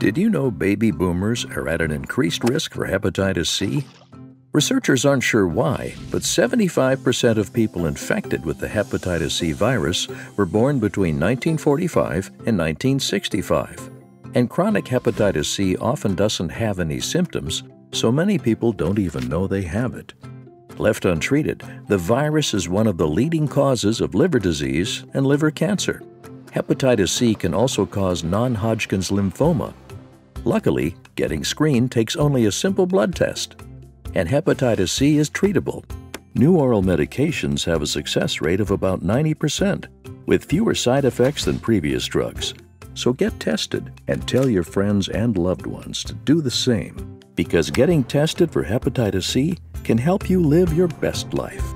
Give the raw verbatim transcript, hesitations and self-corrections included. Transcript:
Did you know baby boomers are at an increased risk for hepatitis C? Researchers aren't sure why, but seventy-five percent of people infected with the hepatitis C virus were born between nineteen forty-five and nineteen sixty-five. And chronic hepatitis C often doesn't have any symptoms, so many people don't even know they have it. Left untreated, the virus is one of the leading causes of liver disease and liver cancer. Hepatitis C can also cause non-Hodgkin's lymphoma. Luckily, getting screened takes only a simple blood test. And hepatitis C is treatable. New oral medications have a success rate of about ninety percent, with fewer side effects than previous drugs. So get tested and tell your friends and loved ones to do the same, because getting tested for hepatitis C can help you live your best life.